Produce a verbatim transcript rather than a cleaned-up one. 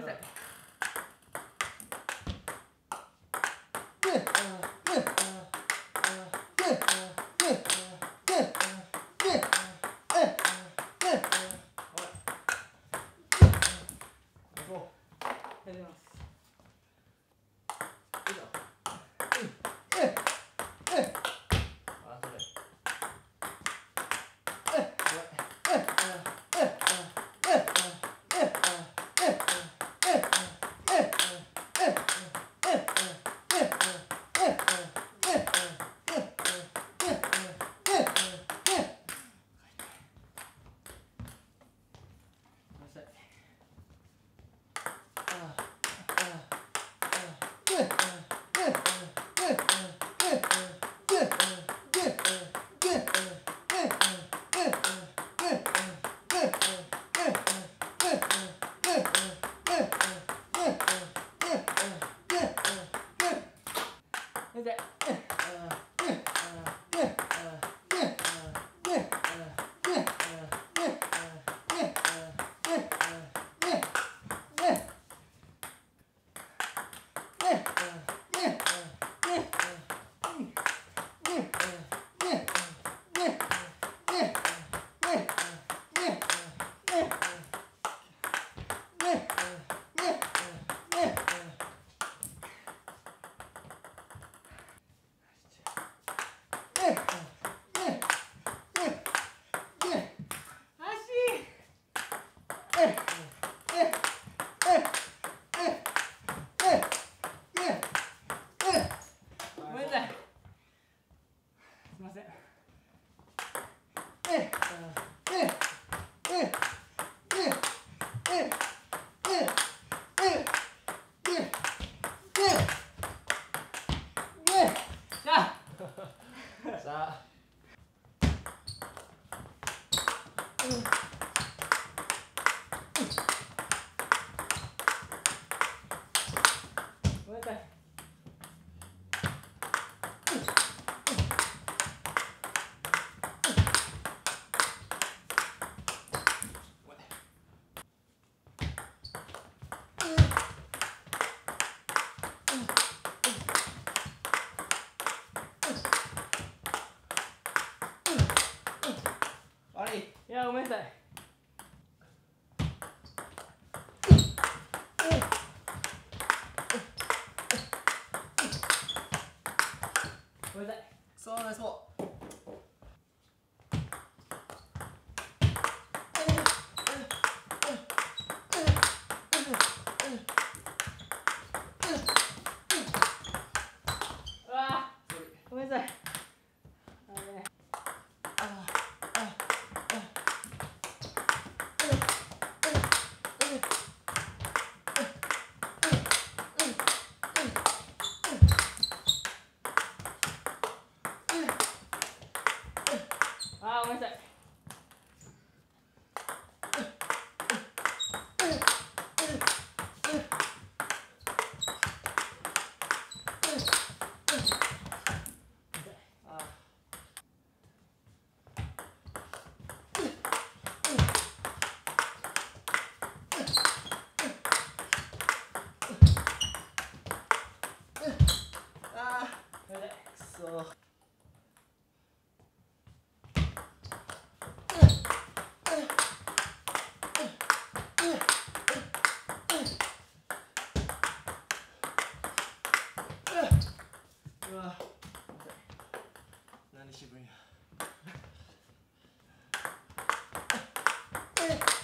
Where's that? Yeah, where's that? Where's that? So nice walk. She bring.